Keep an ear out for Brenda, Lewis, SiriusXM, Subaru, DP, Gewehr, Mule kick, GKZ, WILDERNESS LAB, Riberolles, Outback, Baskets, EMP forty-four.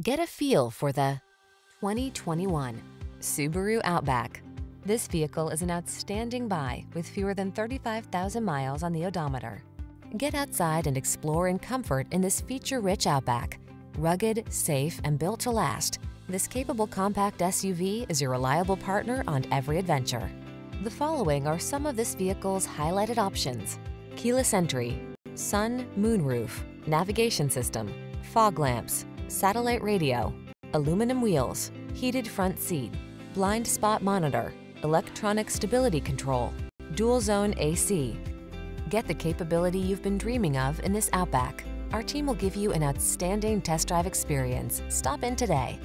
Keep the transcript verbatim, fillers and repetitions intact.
Get a feel for the twenty twenty-one Subaru Outback. This vehicle is an outstanding buy with fewer than thirty-five thousand miles on the odometer. Get outside and explore in comfort in this feature-rich Outback. Rugged, safe, and built to last, this capable compact S U V is your reliable partner on every adventure. The following are some of this vehicle's highlighted options: keyless entry, sun, moonroof, navigation system, fog lamps, satellite radio, aluminum wheels, heated front seat, blind spot monitor, electronic stability control, dual zone A C. Get the capability you've been dreaming of in this Outback. Our team will give you an outstanding test drive experience. Stop in today.